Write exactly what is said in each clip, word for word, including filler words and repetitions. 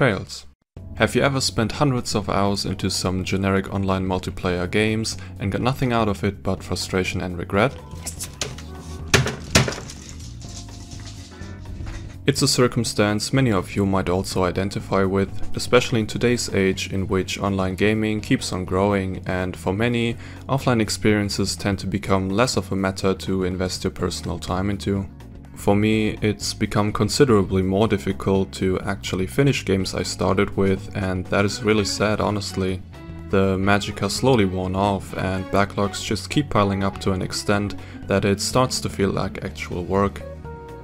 Trails. Have you ever spent hundreds of hours into some generic online multiplayer games and got nothing out of it but frustration and regret? It's a circumstance many of you might also identify with, especially in today's age in which online gaming keeps on growing and, for many, offline experiences tend to become less of a matter to invest your personal time into. For me, it's become considerably more difficult to actually finish games I started with, and that is really sad, honestly. The magic has slowly worn off and backlogs just keep piling up to an extent that it starts to feel like actual work.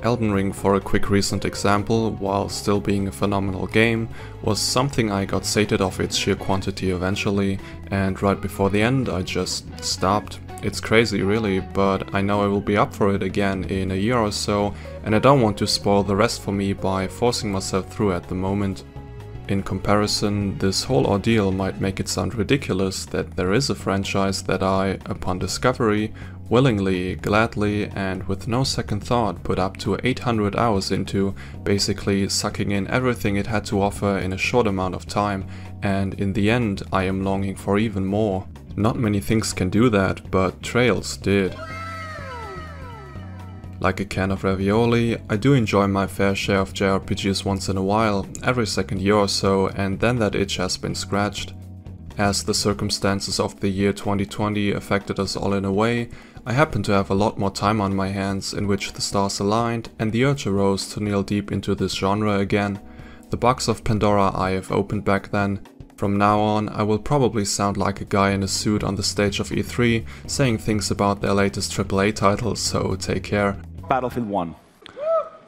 Elden Ring, for a quick recent example, while still being a phenomenal game, was something I got sated of its sheer quantity eventually, and right before the end I just stopped. It's crazy really, but I know I will be up for it again in a year or so, and I don't want to spoil the rest for me by forcing myself through at the moment. In comparison, this whole ordeal might make it sound ridiculous that there is a franchise that I, upon discovery, willingly, gladly, and with no second thought put up to eight hundred hours into, basically sucking in everything it had to offer in a short amount of time, and in the end I am longing for even more. Not many things can do that, but Trails did. Like a can of ravioli, I do enjoy my fair share of J R P Gs once in a while, every second year or so, and then that itch has been scratched. As the circumstances of the year twenty twenty affected us all in a way, I happened to have a lot more time on my hands in which the stars aligned and the urge arose to kneel deep into this genre again. The box of Pandora I have opened back then. From now on, I will probably sound like a guy in a suit on the stage of E three, saying things about their latest triple A titles, so take care. Battlefield one.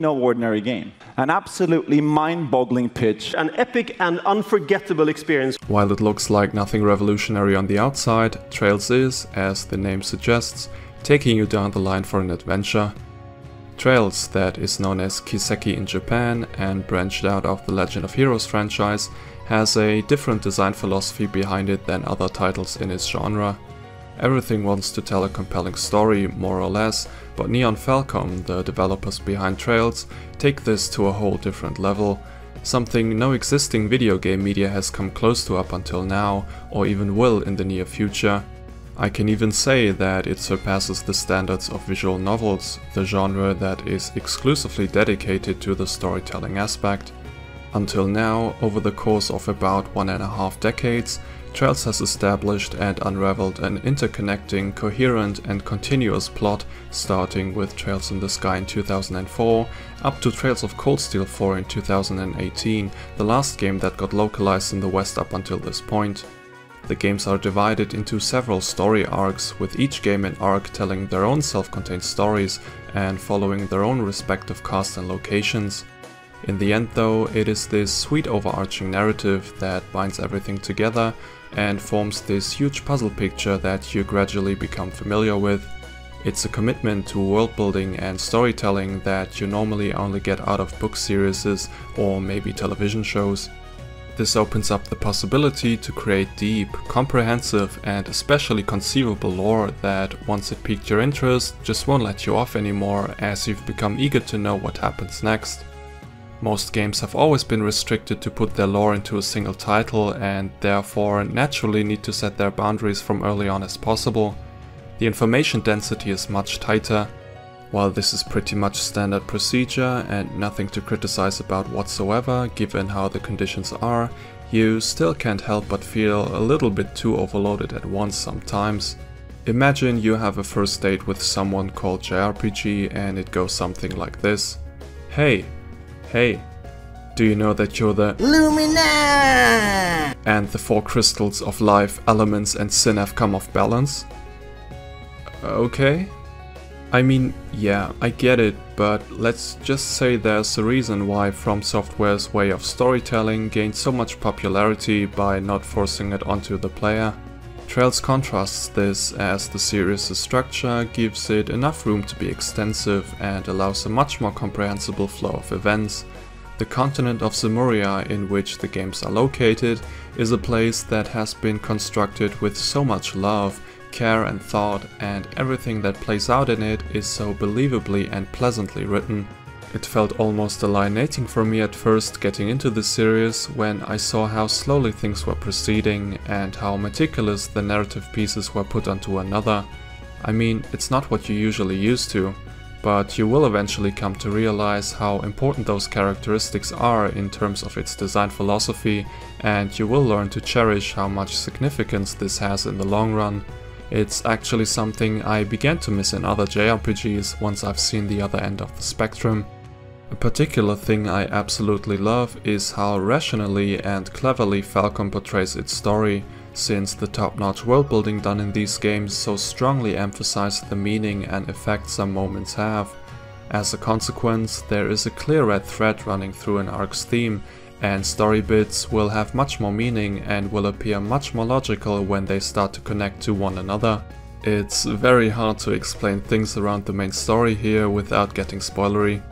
No ordinary game. An absolutely mind-boggling pitch. An epic and unforgettable experience. While it looks like nothing revolutionary on the outside, Trails is, as the name suggests, taking you down the line for an adventure. Trails, that is known as Kiseki in Japan and branched out of the Legend of Heroes franchise, has a different design philosophy behind it than other titles in its genre. Everything wants to tell a compelling story, more or less, but Nihon Falcom, the developers behind Trails, take this to a whole different level, something no existing video game media has come close to up until now, or even will in the near future. I can even say that it surpasses the standards of visual novels, the genre that is exclusively dedicated to the storytelling aspect. Until now, over the course of about one and a half decades, Trails has established and unraveled an interconnecting, coherent and continuous plot, starting with Trails in the Sky in two thousand four, up to Trails of Cold Steel four in two thousand eighteen, the last game that got localized in the West up until this point. The games are divided into several story arcs, with each game and arc telling their own self-contained stories and following their own respective cast and locations. In the end though, it is this sweet overarching narrative that binds everything together and forms this huge puzzle picture that you gradually become familiar with. It's a commitment to world building and storytelling that you normally only get out of book series or maybe television shows. This opens up the possibility to create deep, comprehensive and especially conceivable lore that, once it piqued your interest, just won't let you off anymore as you've become eager to know what happens next. Most games have always been restricted to put their lore into a single title and therefore naturally need to set their boundaries from early on as possible. The information density is much tighter. While this is pretty much standard procedure and nothing to criticize about whatsoever given how the conditions are, you still can't help but feel a little bit too overloaded at once sometimes. Imagine you have a first date with someone called J R P G and it goes something like this. Hey, hey, do you know that you're the Lumina and the four crystals of life, elements and sin have come off balance? Okay? I mean, yeah, I get it, but let's just say there's a reason why From Software's way of storytelling gained so much popularity by not forcing it onto the player. Trails contrasts this, as the series' structure gives it enough room to be extensive and allows a much more comprehensible flow of events. The continent of Zemuria, in which the games are located, is a place that has been constructed with so much love, care and thought, and everything that plays out in it is so believably and pleasantly written. It felt almost alienating for me at first getting into the series when I saw how slowly things were proceeding and how meticulous the narrative pieces were put onto one another. I mean, it's not what you're usually used to, but you will eventually come to realize how important those characteristics are in terms of its design philosophy, and you will learn to cherish how much significance this has in the long run. It's actually something I began to miss in other J R P Gs once I've seen the other end of the spectrum. A particular thing I absolutely love is how rationally and cleverly Falcom portrays its story, since the top-notch world-building done in these games so strongly emphasizes the meaning and effect some moments have. As a consequence, there is a clear red thread running through an arc's theme, and story bits will have much more meaning and will appear much more logical when they start to connect to one another. It's very hard to explain things around the main story here without getting spoilery.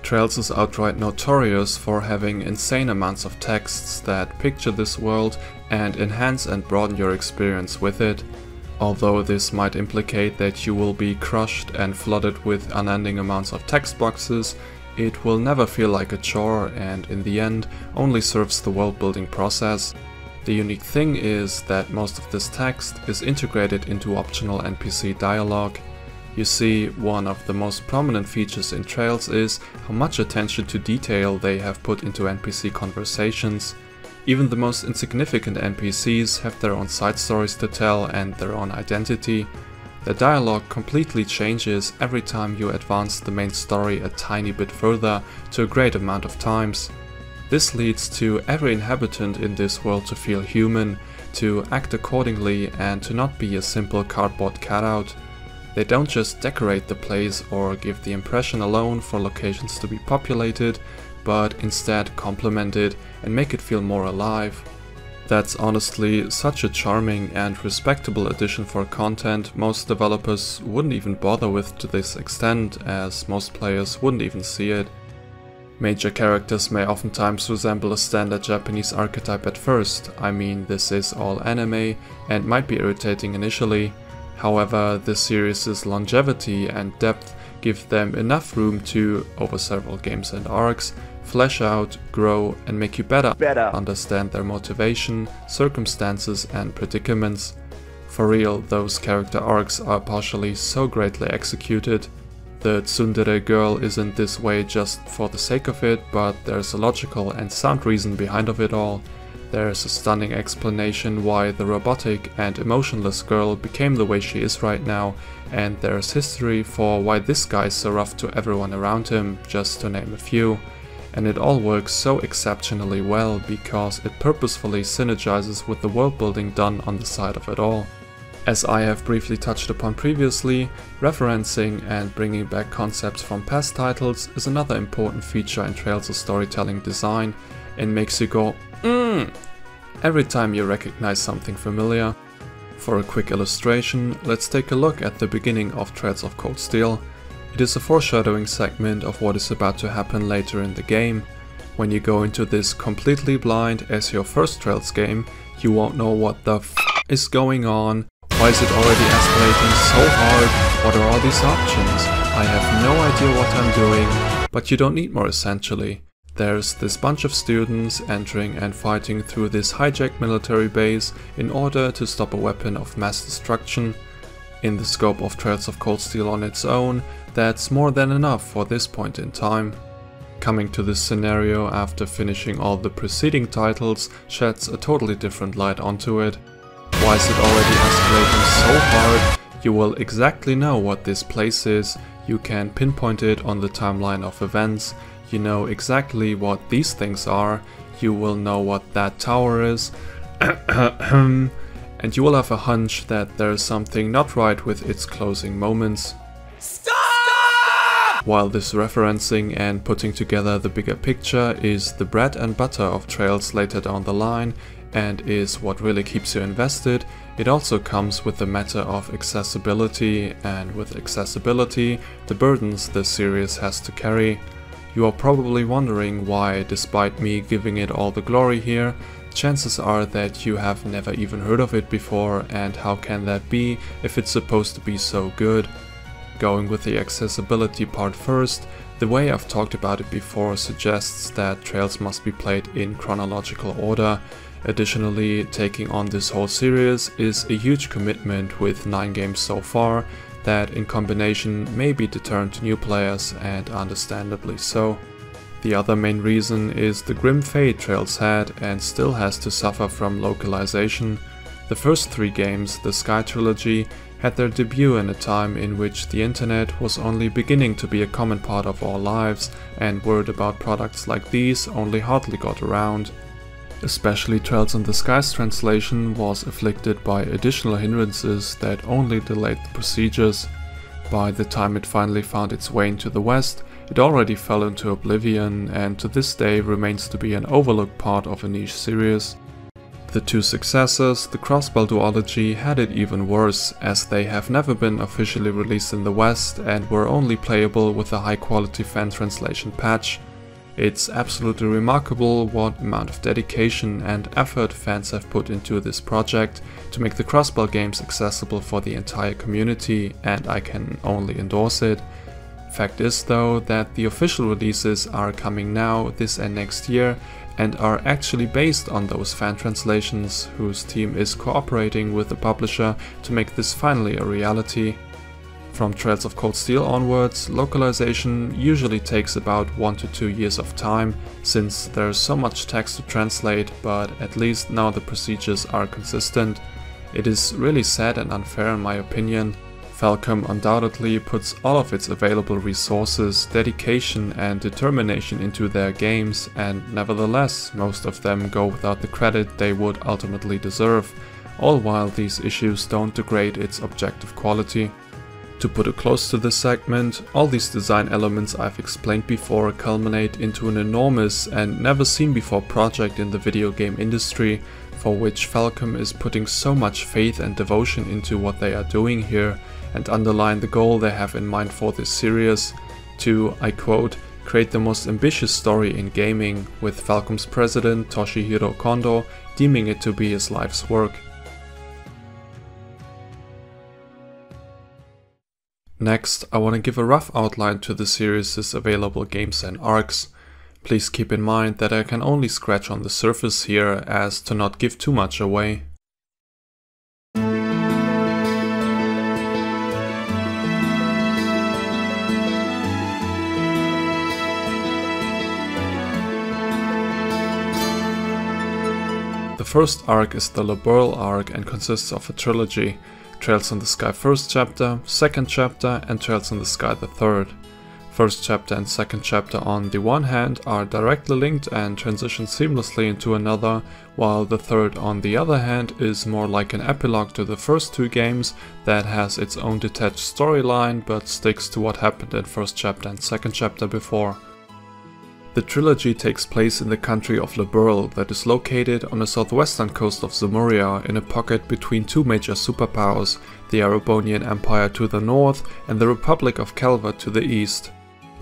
Trails is outright notorious for having insane amounts of texts that picture this world and enhance and broaden your experience with it. Although this might implicate that you will be crushed and flooded with unending amounts of text boxes, it will never feel like a chore and, in the end, only serves the world-building process. The unique thing is that most of this text is integrated into optional N P C dialogue. You see, one of the most prominent features in Trails is how much attention to detail they have put into N P C conversations. Even the most insignificant N P Cs have their own side stories to tell and their own identity. The dialogue completely changes every time you advance the main story a tiny bit further, to a great amount of times. This leads to every inhabitant in this world to feel human, to act accordingly and to not be a simple cardboard cutout. They don't just decorate the place or give the impression alone for locations to be populated, but instead complement it and make it feel more alive. That's honestly such a charming and respectable addition for content most developers wouldn't even bother with to this extent, as most players wouldn't even see it. Major characters may oftentimes resemble a standard Japanese archetype at first. I mean, this is all anime and might be irritating initially. However, the series' longevity and depth give them enough room to, over several games and arcs, flesh out, grow, and make you better, better understand their motivation, circumstances, and predicaments. For real, those character arcs are partially so greatly executed. The tsundere girl isn't this way just for the sake of it, but there's a logical and sound reason behind of it all. There's a stunning explanation why the robotic and emotionless girl became the way she is right now, and there's history for why this guy's so rough to everyone around him, just to name a few. And it all works so exceptionally well because it purposefully synergizes with the world building done on the side of it all. As I have briefly touched upon previously, referencing and bringing back concepts from past titles is another important feature in Trails' storytelling design, and makes you go mmm every time you recognize something familiar. For a quick illustration, let's take a look at the beginning of Trails of Cold Steel. It is a foreshadowing segment of what is about to happen later in the game. When you go into this completely blind as your first Trails game, you won't know what the f is going on, why is it already escalating so hard, what are all these options, I have no idea what I'm doing, but you don't need more essentially. There's this bunch of students entering and fighting through this hijacked military base in order to stop a weapon of mass destruction. In the scope of Trails of Cold Steel on its own, that's more than enough for this point in time. Coming to this scenario after finishing all the preceding titles sheds a totally different light onto it. Why is it already escalating so hard? You will exactly know what this place is, you can pinpoint it on the timeline of events, you know exactly what these things are, you will know what that tower is, and you will have a hunch that there is something not right with its closing moments. Stop! While this referencing and putting together the bigger picture is the bread and butter of Trails later down the line and is what really keeps you invested, it also comes with the matter of accessibility, and with accessibility, the burdens the series has to carry. You are probably wondering why, despite me giving it all the glory here, chances are that you have never even heard of it before, and how can that be if it's supposed to be so good? Going with the accessibility part first, The way I've talked about it before suggests that Trails must be played in chronological order. Additionally, taking on this whole series is a huge commitment with nine games so far that in combination may be deterrent to new players, and understandably so. The other main reason is the grim fate Trails had and still has to suffer from localization. The first three games, the Sky Trilogy, had their debut in a time in which the internet was only beginning to be a common part of our lives, and word about products like these only hardly got around. Especially Trails in the Sky's translation was afflicted by additional hindrances that only delayed the procedures. By the time it finally found its way into the West, it already fell into oblivion and to this day remains to be an overlooked part of a niche series. The two successors, the Crossbell duology, had it even worse, as they have never been officially released in the West and were only playable with a high-quality fan translation patch. It's absolutely remarkable what amount of dedication and effort fans have put into this project to make the Crossbell games accessible for the entire community, and I can only endorse it. Fact is though that the official releases are coming now, this and next year, and are actually based on those fan translations, whose team is cooperating with the publisher to make this finally a reality. From Trails of Cold Steel onwards, localization usually takes about one to two years of time, since there's so much text to translate, but at least now the procedures are consistent. It is really sad and unfair in my opinion. Falcom undoubtedly puts all of its available resources, dedication and determination into their games, and nevertheless most of them go without the credit they would ultimately deserve, all while these issues don't degrade its objective quality. To put it close to this segment, all these design elements I've explained before culminate into an enormous and never seen before project in the video game industry, for which Falcom is putting so much faith and devotion into what they are doing here, and underline the goal they have in mind for this series, to, I quote, create the most ambitious story in gaming, with Falcom's president Toshihiro Kondo deeming it to be his life's work. Next, I want to give a rough outline to the series' available games and arcs. Please keep in mind that I can only scratch on the surface here, as to not give too much away. The first arc is the Liberl arc and consists of a trilogy. Trails in the Sky first chapter, second chapter and Trails in the Sky the third. First chapter and second chapter on the one hand are directly linked and transition seamlessly into another, while the third on the other hand is more like an epilogue to the first two games that has its own detached storyline but sticks to what happened in first chapter and second chapter before. The trilogy takes place in the country of Liberl that is located on the southwestern coast of Zemuria in a pocket between two major superpowers, the Erebonian Empire to the north and the Republic of Calvard to the east.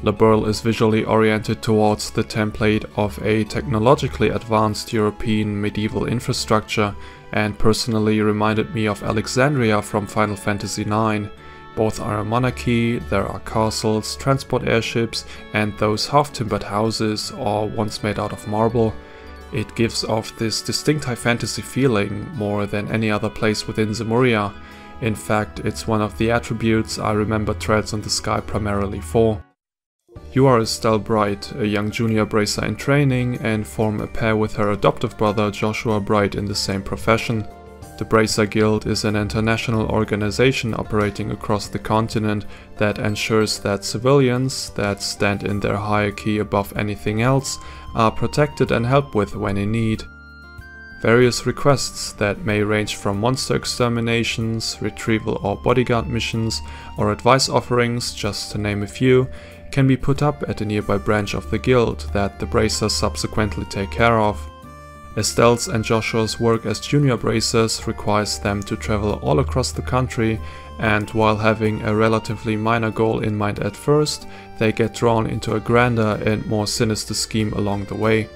Liberl is visually oriented towards the template of a technologically advanced European medieval infrastructure and personally reminded me of Alexandria from Final Fantasy nine. Both are a monarchy, there are castles, transport airships and those half-timbered houses or ones made out of marble. It gives off this distinct high fantasy feeling more than any other place within Zemuria. In fact, it's one of the attributes I remember Trails in the Sky primarily for. You are Estelle Bright, a young junior bracer in training, and form a pair with her adoptive brother Joshua Bright in the same profession. The Bracer Guild is an international organization operating across the continent that ensures that civilians that stand in their hierarchy above anything else are protected and helped with when in need. Various requests that may range from monster exterminations, retrieval or bodyguard missions, or advice offerings, just to name a few, can be put up at a nearby branch of the guild that the Bracers subsequently take care of. Estelle's and Joshua's work as junior bracers requires them to travel all across the country, and while having a relatively minor goal in mind at first, they get drawn into a grander and more sinister scheme along the way.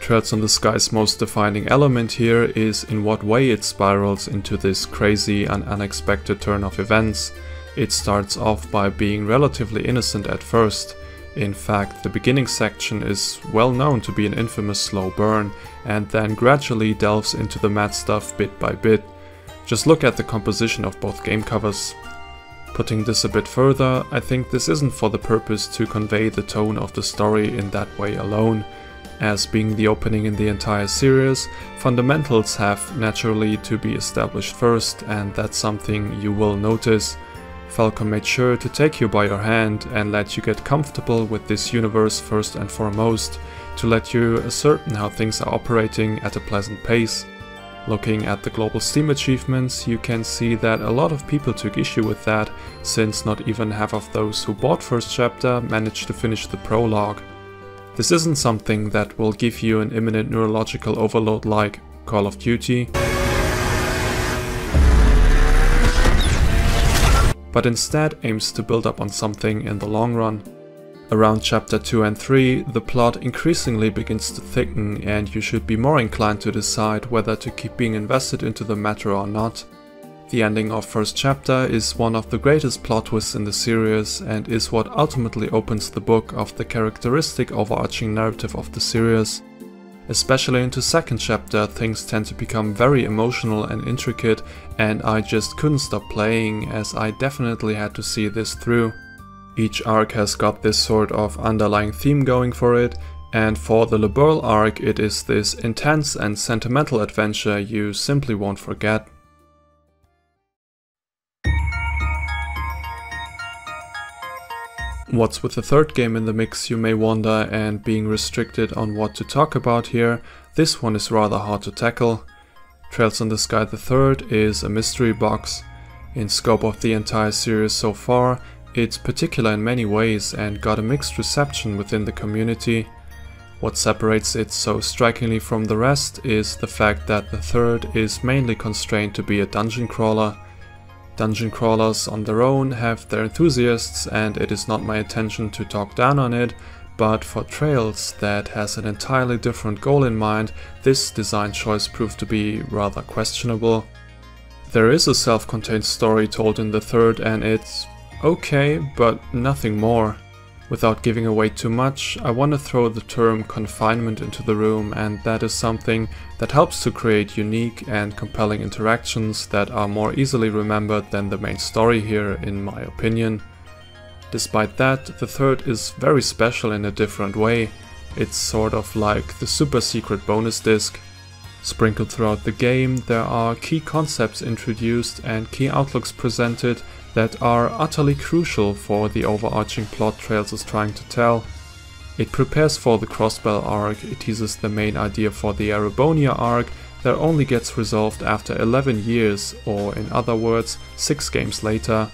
Trails in the Sky's most defining element here is in what way it spirals into this crazy and unexpected turn of events. It starts off by being relatively innocent at first. In fact, the beginning section is well known to be an infamous slow burn, and then gradually delves into the mad stuff bit by bit. Just look at the composition of both game covers. Putting this a bit further, I think this isn't for the purpose to convey the tone of the story in that way alone. As being the opening in the entire series, fundamentals have naturally to be established first, and that's something you will notice. Falcom made sure to take you by your hand and let you get comfortable with this universe first and foremost, to let you ascertain how things are operating at a pleasant pace. Looking at the global Steam achievements, you can see that a lot of people took issue with that, since not even half of those who bought first chapter managed to finish the prologue. This isn't something that will give you an imminent neurological overload like Call of Duty, but instead aims to build up on something in the long run. Around chapter two and three, the plot increasingly begins to thicken, and you should be more inclined to decide whether to keep being invested into the matter or not. The ending of first chapter is one of the greatest plot twists in the series, and is what ultimately opens the book of the characteristic overarching narrative of the series. Especially into second chapter, things tend to become very emotional and intricate, and I just couldn't stop playing, as I definitely had to see this through. Each arc has got this sort of underlying theme going for it, and for the Liberl arc it is this intense and sentimental adventure you simply won't forget. What's with the third game in the mix, you may wonder, and being restricted on what to talk about here, this one is rather hard to tackle. Trails in the Sky the Third is a mystery box. In scope of the entire series so far, it's particular in many ways and got a mixed reception within the community. What separates it so strikingly from the rest is the fact that the third is mainly constrained to be a dungeon crawler. Dungeon crawlers on their own have their enthusiasts, and it is not my intention to talk down on it, but for Trails that has an entirely different goal in mind, this design choice proved to be rather questionable. There is a self-contained story told in the third, and it's okay, but nothing more. Without giving away too much, I want to throw the term confinement into the room, and that is something that helps to create unique and compelling interactions that are more easily remembered than the main story here, in my opinion. Despite that, the third is very special in a different way. It's sort of like the super secret bonus disc. Sprinkled throughout the game, there are key concepts introduced and key outlooks presented that are utterly crucial for the overarching plot Trails is trying to tell. It prepares for the Crossbell arc, it teases the main idea for the Erebonia arc that only gets resolved after eleven years, or in other words, six games later.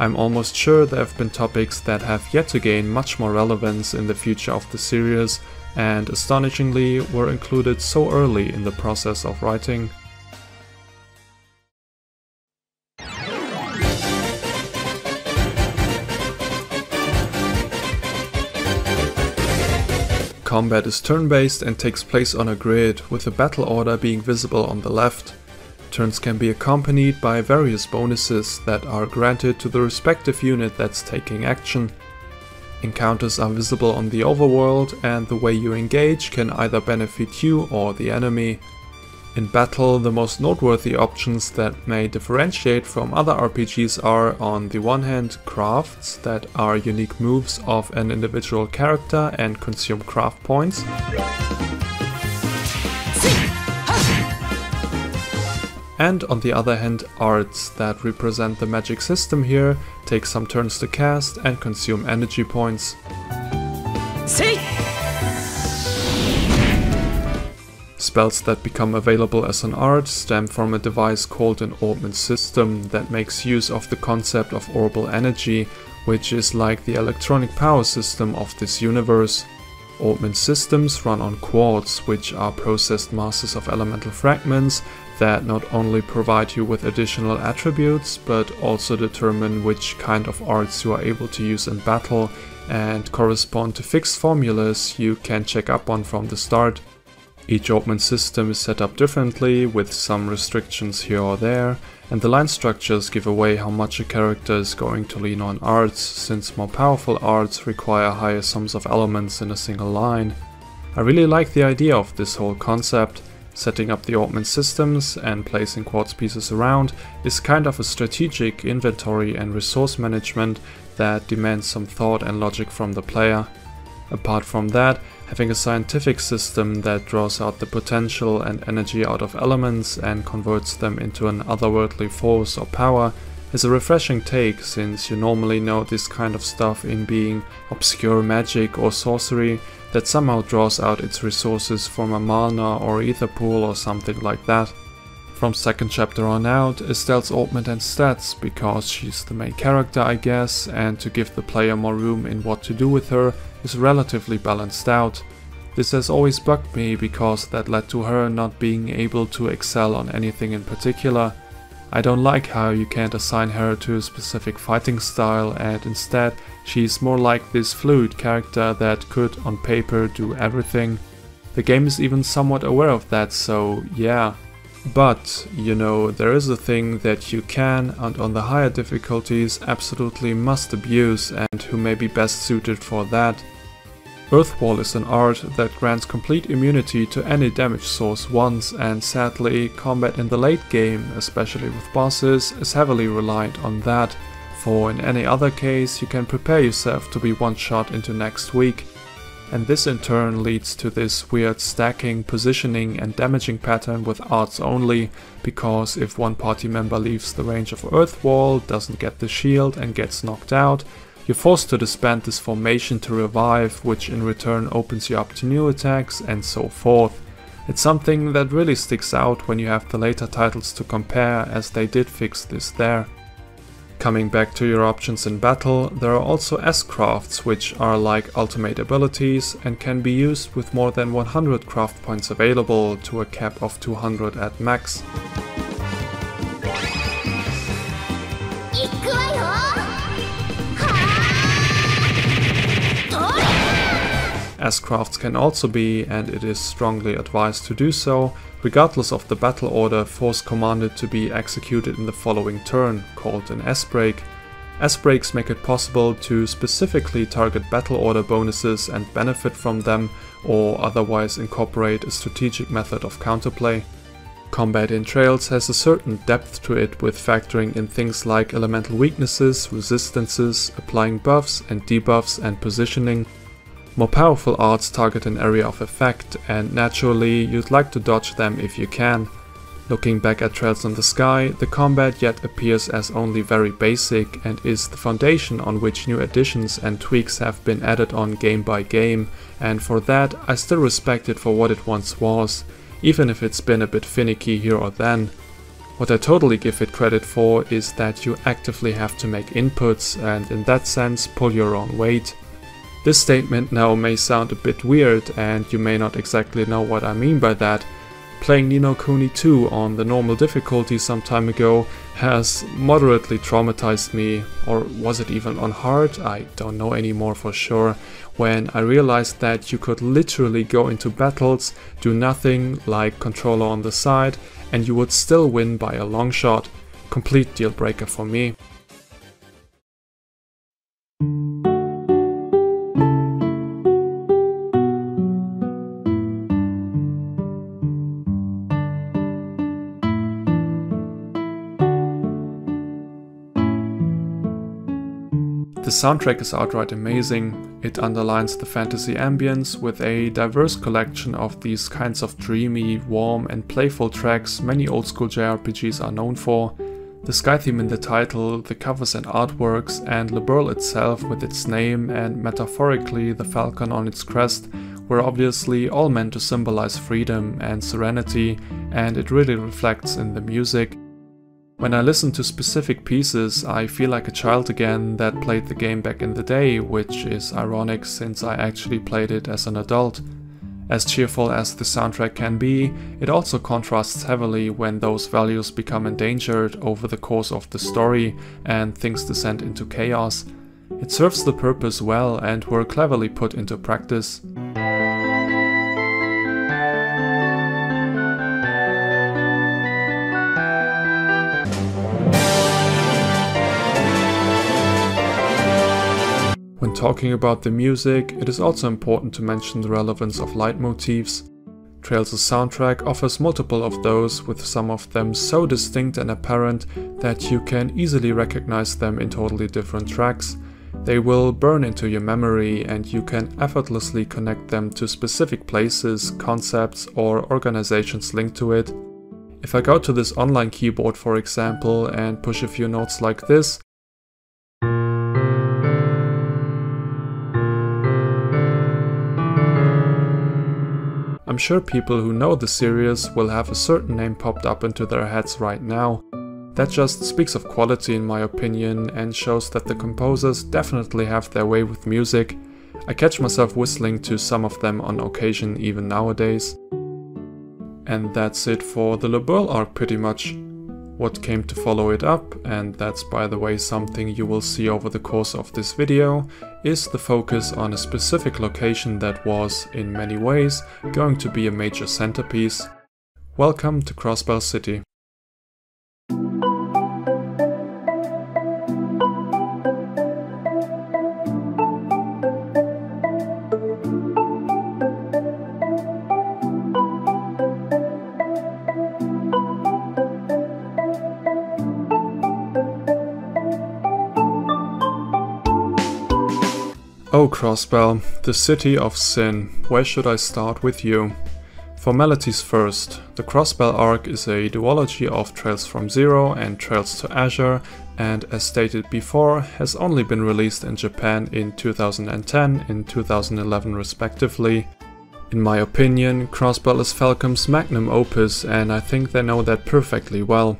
I'm almost sure there have been topics that have yet to gain much more relevance in the future of the series, and astonishingly were included so early in the process of writing. Combat is turn-based and takes place on a grid, with the battle order being visible on the left. Turns can be accompanied by various bonuses that are granted to the respective unit that's taking action. Encounters are visible on the overworld, and the way you engage can either benefit you or the enemy. In battle, the most noteworthy options that may differentiate from other R P Gs are, on the one hand, crafts that are unique moves of an individual character and consume craft points, and on the other hand, arts that represent the magic system here, take some turns to cast and consume energy points. Spells that become available as an art stem from a device called an Orbment system that makes use of the concept of orbal energy, which is like the electronic power system of this universe. Orbment systems run on quartz, which are processed masses of elemental fragments that not only provide you with additional attributes, but also determine which kind of arts you are able to use in battle, and correspond to fixed formulas you can check up on from the start. Each Orbment system is set up differently, with some restrictions here or there, and the line structures give away how much a character is going to lean on arts, since more powerful arts require higher sums of elements in a single line. I really like the idea of this whole concept. Setting up the Orbment systems and placing quartz pieces around is kind of a strategic inventory and resource management that demands some thought and logic from the player. Apart from that, having a scientific system that draws out the potential and energy out of elements and converts them into an otherworldly force or power is a refreshing take, since you normally know this kind of stuff in being obscure magic or sorcery that somehow draws out its resources from a mana or ether pool or something like that. From second chapter on out, Estelle's Orbment and stats, because she's the main character I guess, and to give the player more room in what to do with her, is relatively balanced out. This has always bugged me because that led to her not being able to excel on anything in particular. I don't like how you can't assign her to a specific fighting style, and instead she's more like this fluid character that could, on paper, do everything. The game is even somewhat aware of that, so yeah. But, you know, there is a thing that you can, and on the higher difficulties, absolutely must abuse, and who may be best suited for that. Earthwall is an art that grants complete immunity to any damage source once, and sadly, combat in the late game, especially with bosses, is heavily reliant on that, for in any other case you can prepare yourself to be one-shot into next week. And this in turn leads to this weird stacking, positioning and damaging pattern with arts only, because if one party member leaves the range of Earthwall, doesn't get the shield and gets knocked out, you're forced to disband this formation to revive, which in return opens you up to new attacks and so forth. It's something that really sticks out when you have the later titles to compare, as they did fix this there. Coming back to your options in battle, there are also S-crafts, which are like ultimate abilities and can be used with more than one hundred craft points available, to a cap of two hundred at max. S-crafts can also be, and it is strongly advised to do so, regardless of the battle order, force commanded to be executed in the following turn, called an S-break. S-breaks make it possible to specifically target battle order bonuses and benefit from them, or otherwise incorporate a strategic method of counterplay. Combat in Trails has a certain depth to it, with factoring in things like elemental weaknesses, resistances, applying buffs and debuffs and positioning. More powerful arts target an area of effect, and naturally you'd like to dodge them if you can. Looking back at Trails in the Sky, the combat yet appears as only very basic, and is the foundation on which new additions and tweaks have been added on game by game, and for that I still respect it for what it once was, even if it's been a bit finicky here or then. What I totally give it credit for is that you actively have to make inputs, and in that sense pull your own weight. This statement now may sound a bit weird, and you may not exactly know what I mean by that. Playing Ni No Kuni two on the normal difficulty some time ago has moderately traumatized me, or was it even on hard? I don't know anymore for sure, when I realized that you could literally go into battles, do nothing, like controller on the side, and you would still win by a long shot. Complete deal breaker for me. The soundtrack is outright amazing. It underlines the fantasy ambience with a diverse collection of these kinds of dreamy, warm and playful tracks many old school J R P Gs are known for. The sky theme in the title, the covers and artworks, and Liberl itself with its name and metaphorically the falcon on its crest were obviously all meant to symbolize freedom and serenity, and it really reflects in the music. When I listen to specific pieces, I feel like a child again that played the game back in the day, which is ironic since I actually played it as an adult. As cheerful as the soundtrack can be, it also contrasts heavily when those values become endangered over the course of the story and things descend into chaos. It serves the purpose well and were cleverly put into practice. talking about the music, it is also important to mention the relevance of leitmotifs. Trails' soundtrack offers multiple of those, with some of them so distinct and apparent that you can easily recognize them in totally different tracks. They will burn into your memory and you can effortlessly connect them to specific places, concepts or organizations linked to it. If I go to this online keyboard, for example, and push a few notes like this, I'm sure people who know the series will have a certain name popped up into their heads right now. That just speaks of quality in my opinion and shows that the composers definitely have their way with music. I catch myself whistling to some of them on occasion even nowadays. And that's it for the Liberl arc pretty much. What came to follow it up, and that's by the way something you will see over the course of this video, is the focus on a specific location that was, in many ways, going to be a major centerpiece. Welcome to Crossbell City. Oh Crossbell, the city of sin, where should I start with you? Formalities first. The Crossbell arc is a duology of Trails from Zero and Trails to Azure, and as stated before, has only been released in Japan in two thousand ten and two thousand eleven respectively. In my opinion, Crossbell is Falcom's magnum opus and I think they know that perfectly well.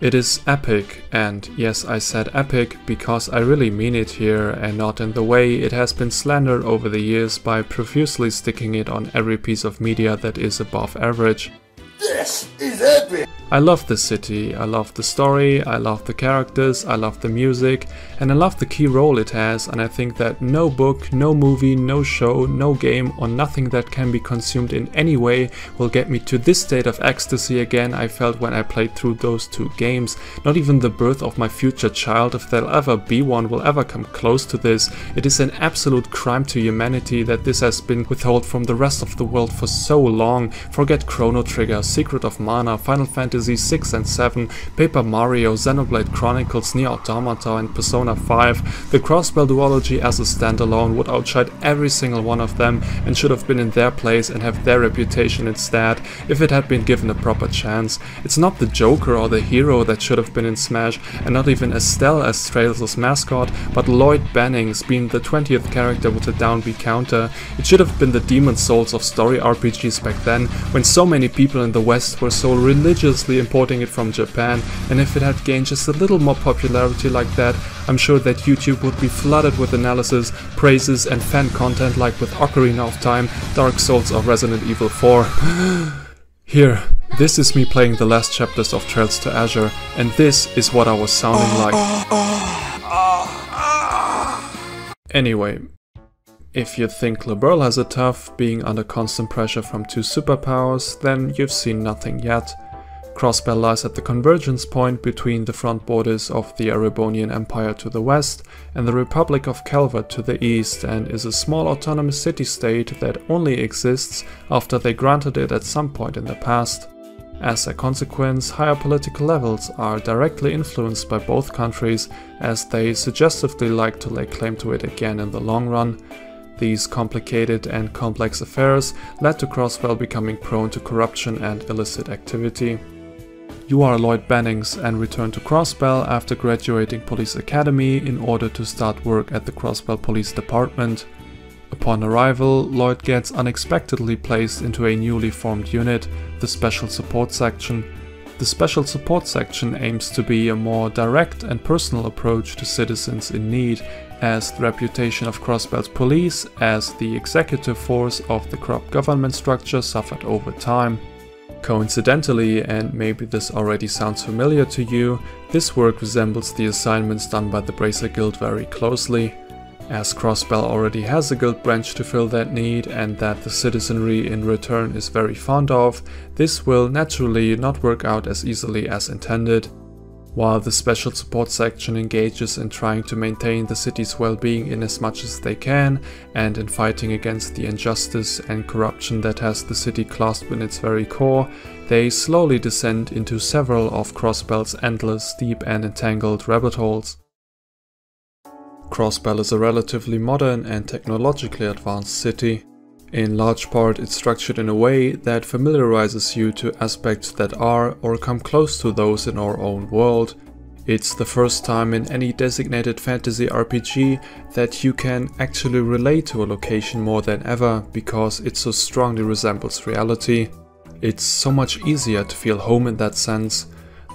It is epic, and yes, I said epic because I really mean it here and not in the way it has been slandered over the years by profusely sticking it on every piece of media that is above average. This is epic! I love the city, I love the story, I love the characters, I love the music, and I love the key role it has, and I think that no book, no movie, no show, no game, or nothing that can be consumed in any way will get me to this state of ecstasy again I felt when I played through those two games. Not even the birth of my future child, if there'll ever be one, will ever come close to this. It is an absolute crime to humanity that this has been withheld from the rest of the world for so long. Forget Chrono Trigger, Secret of Mana, Final Fantasy six and seven, Paper Mario, Xenoblade Chronicles, Nier Automata and Persona five, the Crossbell duology as a standalone would outshine every single one of them and should have been in their place and have their reputation instead if it had been given a proper chance. It's not the Joker or the hero that should have been in Smash, and not even Estelle as Trails' mascot, but Lloyd Bannings being the twentieth character with a downbeat counter. It should have been the Demon Souls of story R P Gs back then, when so many people in the West were so religiously importing it from Japan, and if it had gained just a little more popularity like that, I'm sure that YouTube would be flooded with analysis, praises and fan content like with Ocarina of Time, Dark Souls or Resident Evil four. Here, this is me playing the last chapters of Trails to Azure, and this is what I was sounding like. Anyway. If you think Liberl has it tough, being under constant pressure from two superpowers, then you've seen nothing yet. Crossbell lies at the convergence point between the front borders of the Erebonian Empire to the west and the Republic of Calvard to the east, and is a small autonomous city-state that only exists after they granted it at some point in the past. As a consequence, higher political levels are directly influenced by both countries, as they suggestively like to lay claim to it again in the long run. These complicated and complex affairs led to Crossbell becoming prone to corruption and illicit activity. You are Lloyd Bannings and returned to Crossbell after graduating Police Academy in order to start work at the Crossbell Police Department. Upon arrival, Lloyd gets unexpectedly placed into a newly formed unit, the Special Support Section. The Special Support Section aims to be a more direct and personal approach to citizens in need, as the reputation of Crossbell's police as the executive force of the corrupt government structure suffered over time. Coincidentally, and maybe this already sounds familiar to you, this work resembles the assignments done by the Bracer Guild very closely. As Crossbell already has a guild branch to fill that need, and that the citizenry in return is very fond of, this will naturally not work out as easily as intended. while the Special Support Section engages in trying to maintain the city's well-being in as much as they can, and in fighting against the injustice and corruption that has the city clasped in its very core, they slowly descend into several of Crossbell's endless, deep and entangled rabbit holes. Crossbell is a relatively modern and technologically advanced city. In large part, it's structured in a way that familiarizes you to aspects that are, or come close to those in our own world. It's the first time in any designated fantasy R P G that you can actually relate to a location more than ever, because it so strongly resembles reality. It's so much easier to feel home in that sense.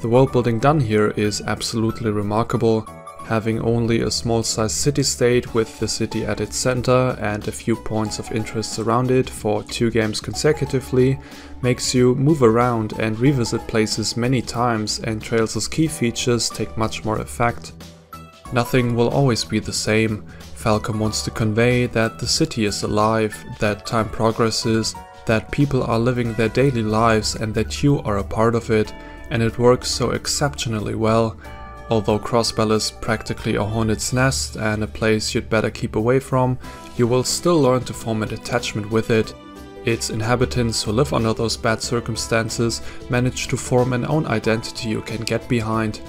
The world building done here is absolutely remarkable. Having only a small-sized city-state with the city at its center and a few points of interest around it for two games consecutively makes you move around and revisit places many times, and Trails' key features take much more effect. Nothing will always be the same. Falcom wants to convey that the city is alive, that time progresses, that people are living their daily lives and that you are a part of it, and it works so exceptionally well. Although Crossbell is practically a hornet's nest and a place you'd better keep away from, you will still learn to form an attachment with it. Its inhabitants who live under those bad circumstances manage to form an own identity you can get behind.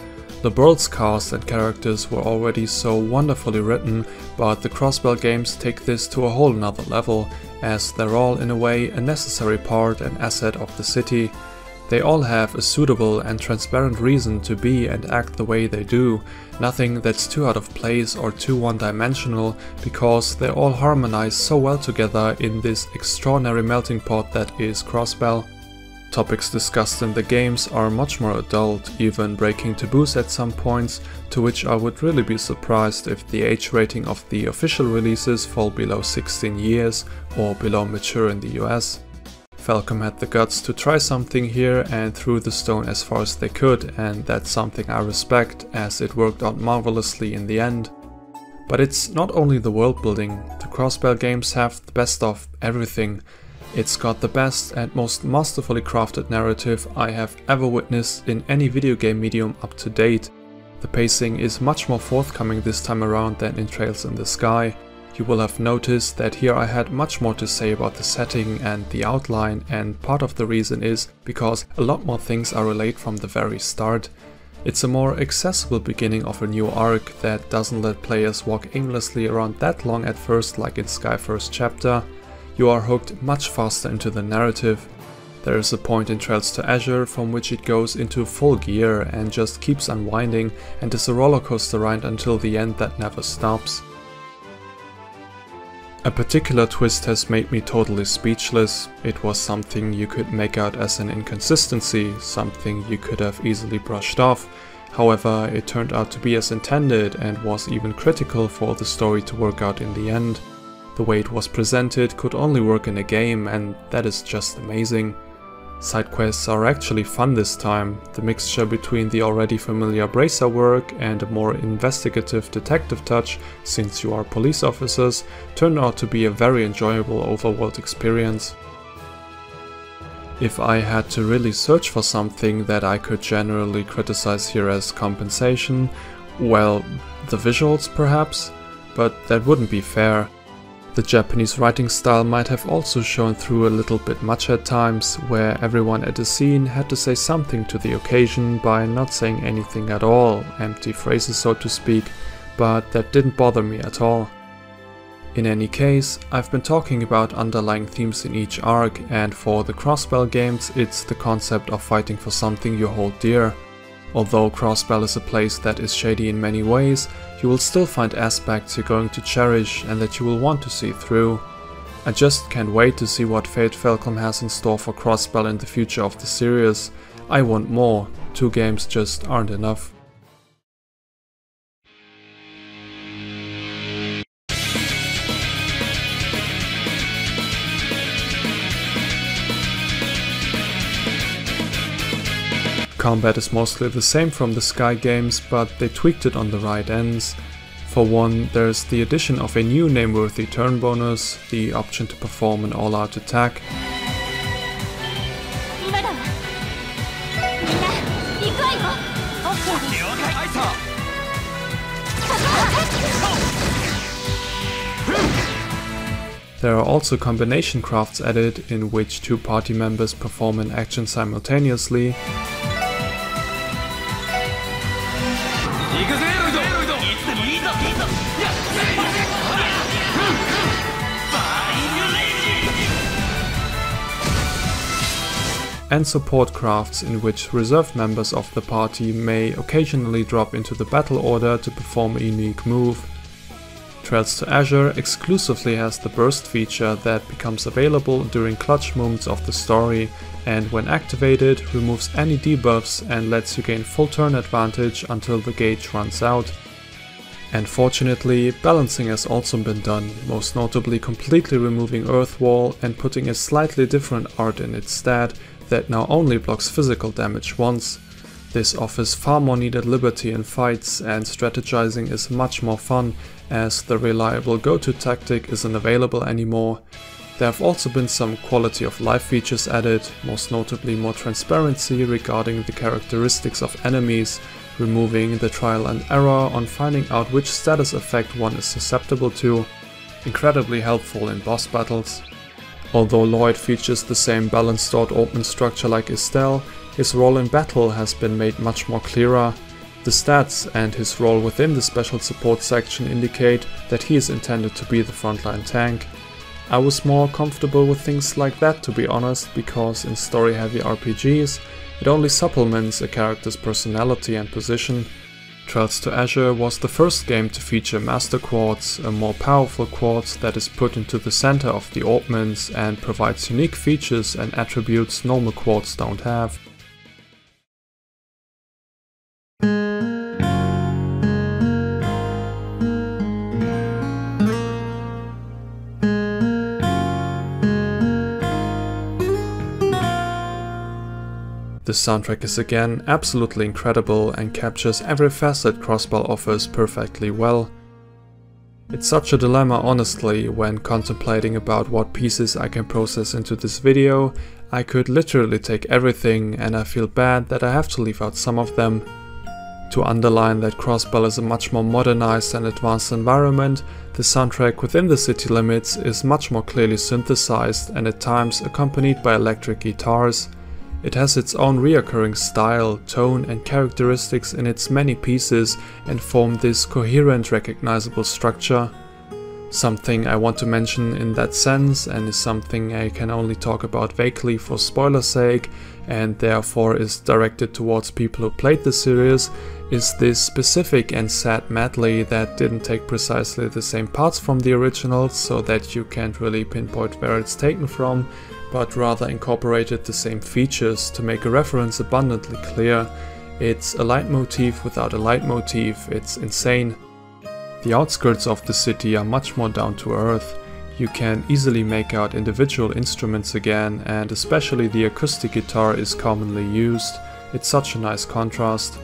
The world's cast and characters were already so wonderfully written, but the Crossbell games take this to a whole nother level, as they're all in a way a necessary part and asset of the city. They all have a suitable and transparent reason to be and act the way they do, nothing that's too out of place or too one-dimensional, because they all harmonize so well together in this extraordinary melting pot that is Crossbell. Topics discussed in the games are much more adult, even breaking taboos at some points, to which I would really be surprised if the age rating of the official releases fall below sixteen years or below mature in the U S. Falcom had the guts to try something here and threw the stone as far as they could, and that's something I respect, as it worked out marvelously in the end. But it's not only the world building. The Crossbell games have the best of everything. It's got the best and most masterfully crafted narrative I have ever witnessed in any video game medium up to date. The pacing is much more forthcoming this time around than in Trails in the Sky. You will have noticed that here I had much more to say about the setting and the outline, and part of the reason is because a lot more things are relayed from the very start. It's a more accessible beginning of a new arc that doesn't let players walk aimlessly around that long at first like in Sky First Chapter. You are hooked much faster into the narrative. There is a point in Trails to Azure from which it goes into full gear and just keeps unwinding and is a rollercoaster ride until the end that never stops. A particular twist has made me totally speechless. It was something you could make out as an inconsistency, something you could have easily brushed off. However, it turned out to be as intended and was even critical for the story to work out in the end. The way it was presented could only work in a game, and that is just amazing. Side quests are actually fun this time. The mixture between the already familiar bracer work and a more investigative detective touch, since you are police officers, turned out to be a very enjoyable overworld experience. If I had to really search for something that I could generally criticize here as compensation, well, the visuals perhaps, but that wouldn't be fair. The Japanese writing style might have also shown through a little bit much at times, where everyone at a scene had to say something to the occasion by not saying anything at all, empty phrases so to speak, but that didn't bother me at all. In any case, I've been talking about underlying themes in each arc, and for the Crossbell games it's the concept of fighting for something you hold dear. Although Crossbell is a place that is shady in many ways, you will still find aspects you're going to cherish and that you will want to see through. I just can't wait to see what fate Falcom has in store for Crossbell in the future of the series. I want more. Two games just aren't enough. Combat is mostly the same from the Sky games, but they tweaked it on the right ends. For one, there's the addition of a new name-worthy turn bonus, the option to perform an all-out attack. There are also combination crafts added in which two party members perform an action simultaneously, and support crafts in which reserve members of the party may occasionally drop into the battle order to perform a unique move. Trails to Azure exclusively has the burst feature that becomes available during clutch moments of the story, and when activated removes any debuffs and lets you gain full turn advantage until the gauge runs out. And fortunately, balancing has also been done, most notably completely removing Earth Wall and putting a slightly different art in its stead that now only blocks physical damage once. This offers far more needed liberty in fights, and strategizing is much more fun as the reliable go-to tactic isn't available anymore. There have also been some quality of life features added, most notably more transparency regarding the characteristics of enemies, removing the trial and error on finding out which status effect one is susceptible to, incredibly helpful in boss battles. Although Lloyd features the same balanced Orbment structure like Estelle, his role in battle has been made much more clearer. The stats and his role within the Special Support Section indicate that he is intended to be the frontline tank. I was more comfortable with things like that, to be honest, because in story-heavy R P Gs, it only supplements a character's personality and position. Trails to Azure was the first game to feature Master Quartz, a more powerful quartz that is put into the center of the Orbments and provides unique features and attributes normal quartz don't have. The soundtrack is again absolutely incredible and captures every facet Crossbell offers perfectly well. It's such a dilemma, honestly, when contemplating about what pieces I can process into this video. I could literally take everything, and I feel bad that I have to leave out some of them. To underline that Crossbell is a much more modernized and advanced environment, the soundtrack within the city limits is much more clearly synthesized and at times accompanied by electric guitars. It has its own reoccurring style, tone and characteristics in its many pieces and form this coherent, recognizable structure. Something I want to mention in that sense, and is something I can only talk about vaguely for spoiler sake, and therefore is directed towards people who played the series, is this specific and sad medley that didn't take precisely the same parts from the originals, so that you can't really pinpoint where it's taken from, but rather incorporated the same features to make a reference abundantly clear. It's a leitmotif without a leitmotif, it's insane. The outskirts of the city are much more down to earth. You can easily make out individual instruments again, and especially the acoustic guitar is commonly used. It's such a nice contrast.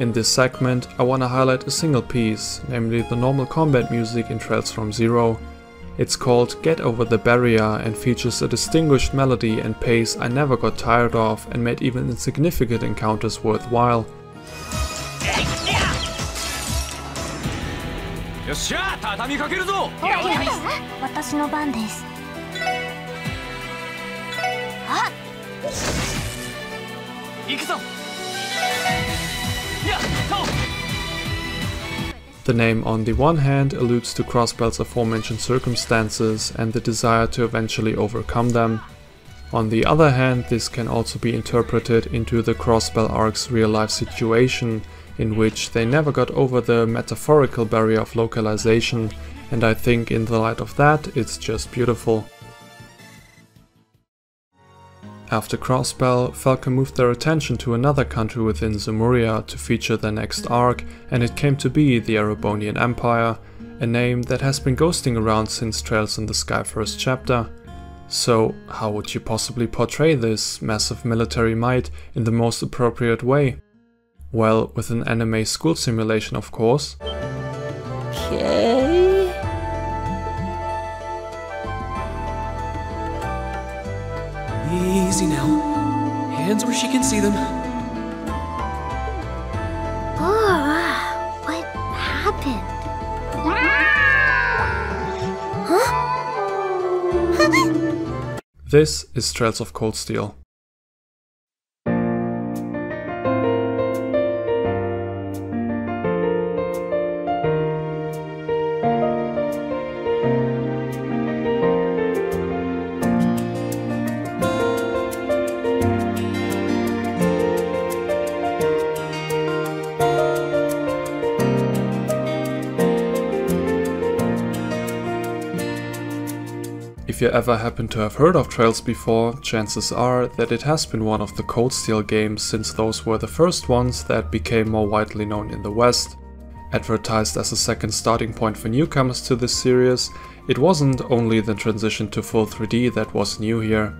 In this segment, I want to highlight a single piece, namely the normal combat music in Trails from Zero. It's called Get Over the Barrier and features a distinguished melody and pace I never got tired of and made even insignificant encounters worthwhile. The name on the one hand alludes to Crossbell's aforementioned circumstances and the desire to eventually overcome them. On the other hand, this can also be interpreted into the Crossbell arc's real-life situation, in which they never got over the metaphorical barrier of localization, and I think in the light of that, it's just beautiful. After Crossbell, Falcom moved their attention to another country within Zemuria to feature their next arc, and it came to be the Erebonian Empire, a name that has been ghosting around since Trails in the Sky first chapter. So how would you possibly portray this massive military might in the most appropriate way? Well, with an anime school simulation, of course. Okay. Easy now. Hands where she can see them. This is Trails of Cold Steel. If you ever happen to have heard of Trails before, chances are that it has been one of the Cold Steel games, since those were the first ones that became more widely known in the West. Advertised as a second starting point for newcomers to this series, it wasn't only the transition to full three D that was new here.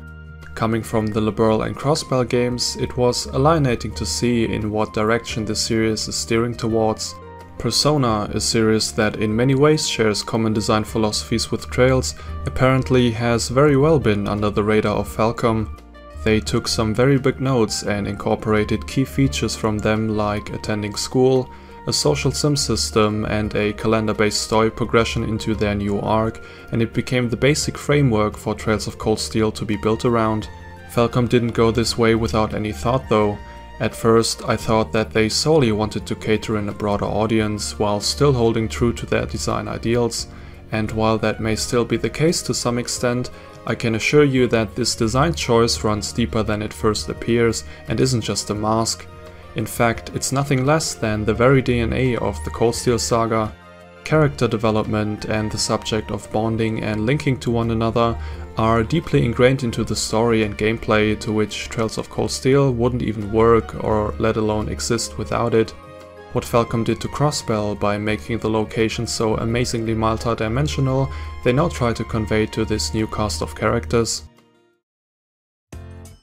Coming from the Liberl and Crossbell games, it was alienating to see in what direction this series is steering towards. Persona, a series that in many ways shares common design philosophies with Trails, apparently has very well been under the radar of Falcom. They took some very big notes and incorporated key features from them, like attending school, a social sim system and a calendar-based story progression, into their new arc, and it became the basic framework for Trails of Cold Steel to be built around. Falcom didn't go this way without any thought though. At first, I thought that they solely wanted to cater in a broader audience while still holding true to their design ideals, and while that may still be the case to some extent, I can assure you that this design choice runs deeper than it first appears and isn't just a mask. In fact, it's nothing less than the very D N A of the Cold Steel saga. Character development and the subject of bonding and linking to one another are deeply ingrained into the story and gameplay, to which Trails of Cold Steel wouldn't even work or let alone exist without it. What Falcom did to Crossbell by making the locations so amazingly multi-dimensional, they now try to convey to this new cast of characters.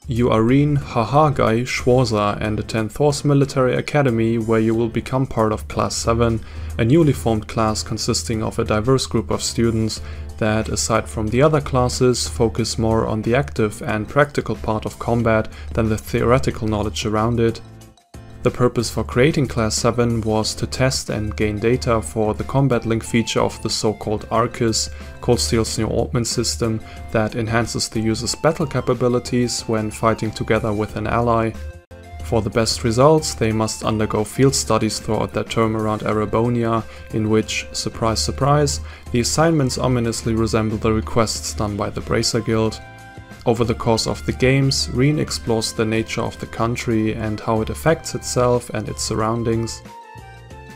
You are Reen Schwarzer Schwarzer and attend Thor's Military Academy, where you will become part of Class seven, a newly formed class consisting of a diverse group of students that, aside from the other classes, focus more on the active and practical part of combat than the theoretical knowledge around it. The purpose for creating Class seven was to test and gain data for the combat link feature of the so-called Arcus, Cold Steel's new Orbment system that enhances the user's battle capabilities when fighting together with an ally. For the best results, they must undergo field studies throughout their term around Erebonia, in which, surprise surprise, the assignments ominously resemble the requests done by the Bracer Guild. Over the course of the games, Reen explores the nature of the country and how it affects itself and its surroundings.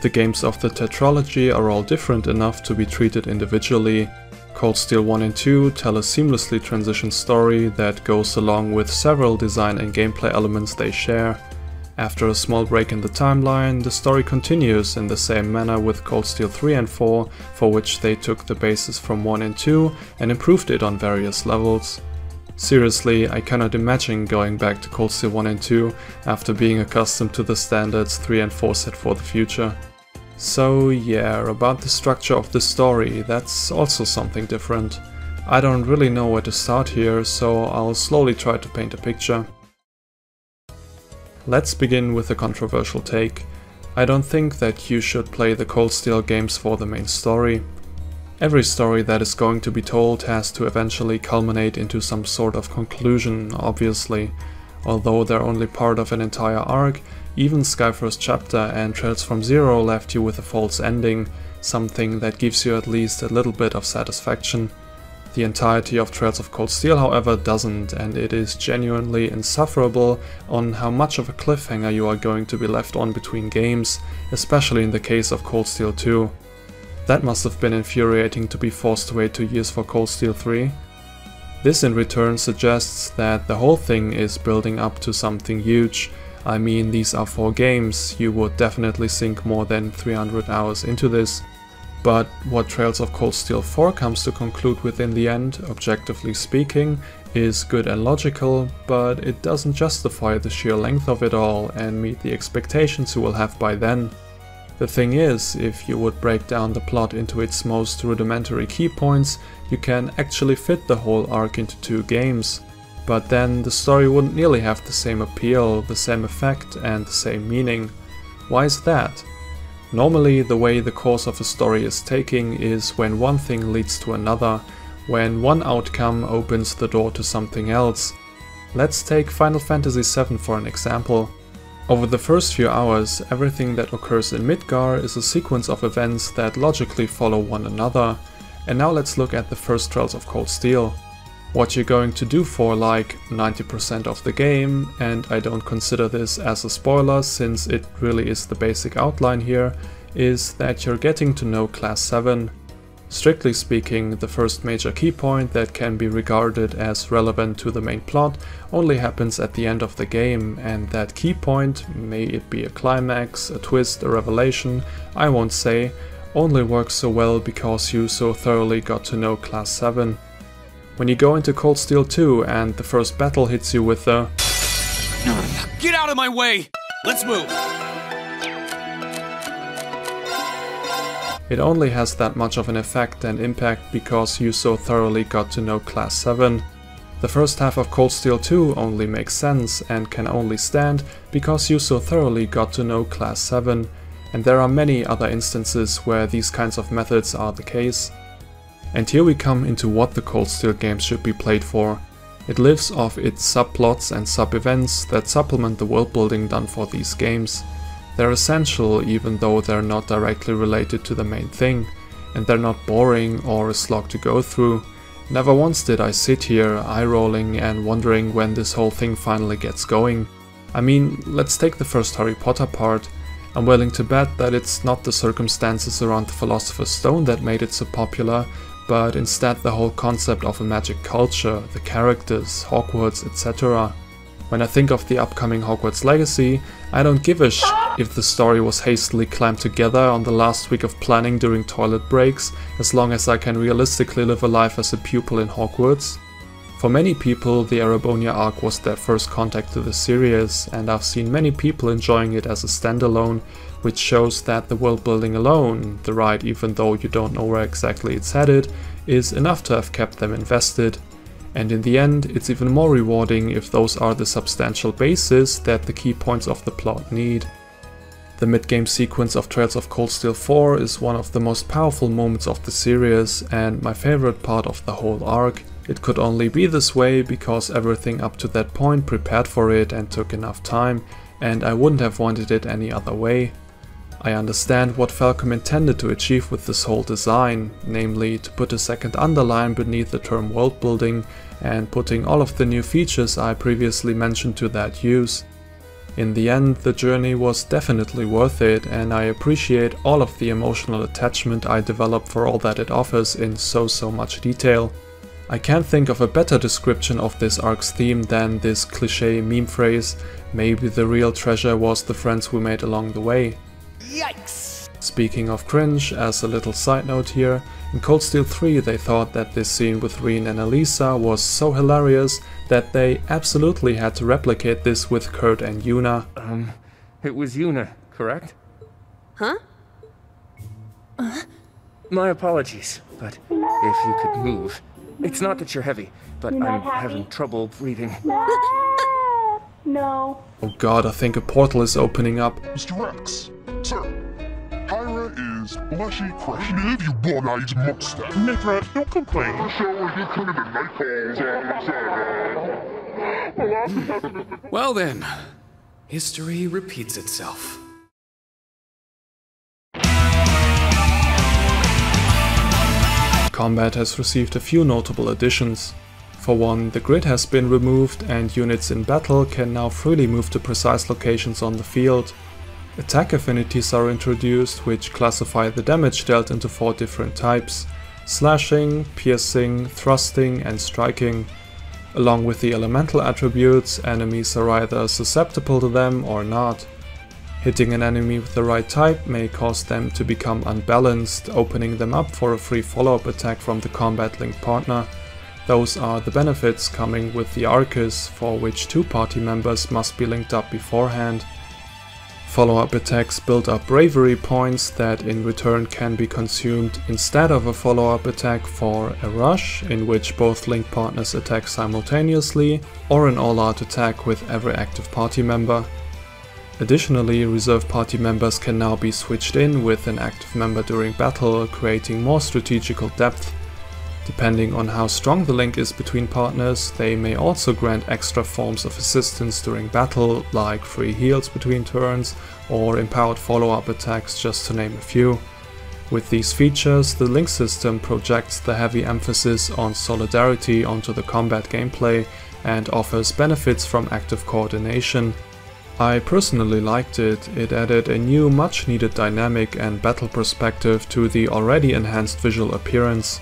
The games of the tetralogy are all different enough to be treated individually. Cold Steel one and two tell a seamlessly transitioned story that goes along with several design and gameplay elements they share. After a small break in the timeline, the story continues in the same manner with Cold Steel three and four, for which they took the basis from one and two and improved it on various levels. Seriously, I cannot imagine going back to Cold Steel one and two after being accustomed to the standards three and four set for the future. So yeah, about the structure of the story, that's also something different. I don't really know where to start here, so I'll slowly try to paint a picture. Let's begin with a controversial take. I don't think that you should play the Cold Steel games for the main story. Every story that is going to be told has to eventually culminate into some sort of conclusion, obviously. Although they're only part of an entire arc, even Sky's chapter and Trails from Zero left you with a false ending, something that gives you at least a little bit of satisfaction. The entirety of Trails of Cold Steel, however, doesn't, and it is genuinely insufferable on how much of a cliffhanger you are going to be left on between games, especially in the case of Cold Steel two. That must have been infuriating to be forced to wait two years for Cold Steel three. This in return suggests that the whole thing is building up to something huge. I mean, these are four games, you would definitely sink more than three hundred hours into this. But what Trails of Cold Steel four comes to conclude with in the end, objectively speaking, is good and logical, but it doesn't justify the sheer length of it all and meet the expectations you will have by then. The thing is, if you would break down the plot into its most rudimentary key points, you can actually fit the whole arc into two games. But then the story wouldn't nearly have the same appeal, the same effect and the same meaning. Why is that? Normally the way the course of a story is taking is when one thing leads to another, when one outcome opens the door to something else. Let's take Final Fantasy seven for an example. Over the first few hours, everything that occurs in Midgar is a sequence of events that logically follow one another. And now let's look at the first Trails of Cold Steel. What you're going to do for like ninety percent of the game, and I don't consider this as a spoiler since it really is the basic outline here, is that you're getting to know Class seven. Strictly speaking, the first major key point that can be regarded as relevant to the main plot only happens at the end of the game, and that key point, may it be a climax, a twist, a revelation, I won't say, only works so well because you so thoroughly got to know Class seven. When you go into Cold Steel two and the first battle hits you with the "Get out of my way! Let's move!" it only has that much of an effect and impact because you so thoroughly got to know Class seven. The first half of Cold Steel two only makes sense and can only stand because you so thoroughly got to know Class seven, and there are many other instances where these kinds of methods are the case. And here we come into what the Cold Steel games should be played for. It lives off its subplots and sub-events that supplement the world-building done for these games. They're essential even though they're not directly related to the main thing, and they're not boring or a slog to go through. Never once did I sit here eye-rolling and wondering when this whole thing finally gets going. I mean, let's take the first Harry Potter part. I'm willing to bet that it's not the circumstances around the Philosopher's Stone that made it so popular, but instead the whole concept of a magic culture, the characters, Hogwarts, et cetera. When I think of the upcoming Hogwarts Legacy, I don't give a sh** if the story was hastily clamped together on the last week of planning during toilet breaks, as long as I can realistically live a life as a pupil in Hogwarts. For many people, the Erebonia arc was their first contact to the series, and I've seen many people enjoying it as a standalone, which shows that the world building alone, the ride even though you don't know where exactly it's headed, is enough to have kept them invested. And in the end, it's even more rewarding if those are the substantial bases that the key points of the plot need. The mid-game sequence of Trails of Cold Steel four is one of the most powerful moments of the series and my favorite part of the whole arc. It could only be this way because everything up to that point prepared for it and took enough time, and I wouldn't have wanted it any other way. I understand what Falcom intended to achieve with this whole design, namely to put a second underline beneath the term worldbuilding and putting all of the new features I previously mentioned to that use. In the end, the journey was definitely worth it, and I appreciate all of the emotional attachment I developed for all that it offers in so so much detail. I can't think of a better description of this arc's theme than this cliché meme phrase, "Maybe the real treasure was the friends we made along the way." Yikes! Speaking of cringe, as a little side note here, in Cold Steel three they thought that this scene with Reen and Elisa was so hilarious that they absolutely had to replicate this with Kurt and Yuna. Um, it was Yuna, correct? Huh? Huh? My apologies, but if you could move. It's not that you're heavy, but you're I'm happy. having trouble breathing. No. no. Oh god, I think a portal is opening up. Mister Rex, sir, Hyra is blushy crazy. If you blue-eyed monster. Mithra, don't complain. Well then, history repeats itself. Combat has received a few notable additions. For one, the grid has been removed and units in battle can now freely move to precise locations on the field. Attack affinities are introduced, which classify the damage dealt into four different types: slashing, piercing, thrusting and striking. Along with the elemental attributes, enemies are either susceptible to them or not. Hitting an enemy with the right type may cause them to become unbalanced, opening them up for a free follow-up attack from the combat-linked partner. Those are the benefits coming with the Arcus, for which two party members must be linked up beforehand. Follow-up attacks build up bravery points that in return can be consumed instead of a follow-up attack for a rush, in which both linked partners attack simultaneously, or an all-out attack with every active party member. Additionally, reserve party members can now be switched in with an active member during battle, creating more strategical depth. Depending on how strong the link is between partners, they may also grant extra forms of assistance during battle, like free heals between turns or empowered follow-up attacks, just to name a few. With these features, the link system projects the heavy emphasis on solidarity onto the combat gameplay and offers benefits from active coordination. I personally liked it. It added a new, much-needed dynamic and battle perspective to the already enhanced visual appearance.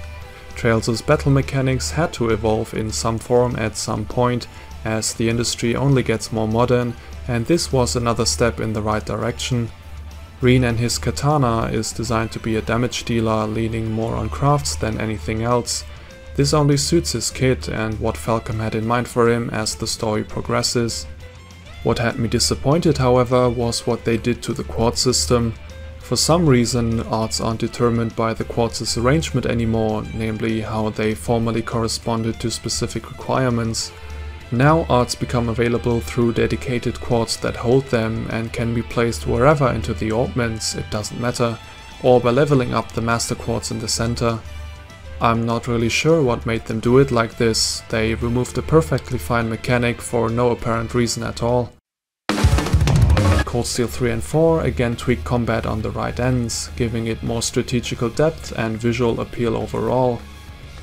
Trails' battle mechanics had to evolve in some form at some point, as the industry only gets more modern, and this was another step in the right direction. Reen and his katana is designed to be a damage dealer, leaning more on crafts than anything else. This only suits his kit and what Falcom had in mind for him as the story progresses. What had me disappointed, however, was what they did to the quad system. For some reason, arts aren't determined by the quads' arrangement anymore, namely how they formerly corresponded to specific requirements. Now arts become available through dedicated quads that hold them and can be placed wherever into the orbments, it doesn't matter, or by leveling up the master quads in the center. I'm not really sure what made them do it like this. They removed a perfectly fine mechanic for no apparent reason at all. Cold Steel three and four again tweaked combat on the right ends, giving it more strategical depth and visual appeal overall.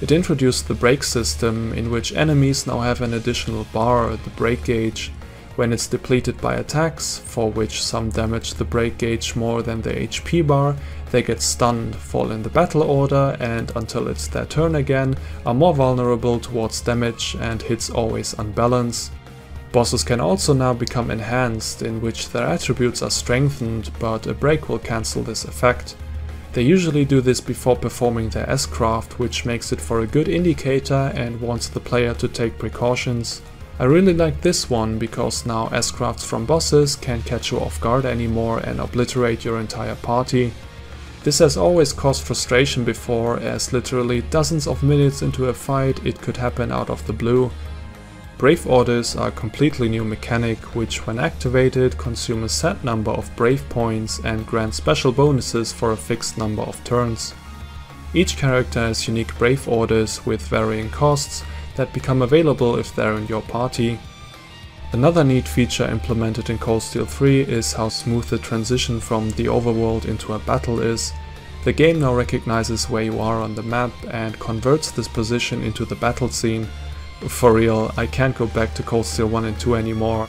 It introduced the brake system, in which enemies now have an additional bar, the brake gauge. When it's depleted by attacks, for which some damage the brake gauge more than the H P bar, they get stunned, fall in the battle order, and until it's their turn again, are more vulnerable towards damage and hits always unbalanced. Bosses can also now become enhanced, in which their attributes are strengthened, but a break will cancel this effect. They usually do this before performing their S-craft, which makes it for a good indicator and wants the player to take precautions. I really like this one because now S-crafts from bosses can't catch you off guard anymore and obliterate your entire party. This has always caused frustration before, as literally dozens of minutes into a fight it could happen out of the blue. Brave orders are a completely new mechanic, which when activated consume a set number of brave points and grant special bonuses for a fixed number of turns. Each character has unique brave orders with varying costs that become available if they're in your party. Another neat feature implemented in Cold Steel three is how smooth the transition from the overworld into a battle is. The game now recognizes where you are on the map and converts this position into the battle scene. For real, I can't go back to Cold Steel one and two anymore.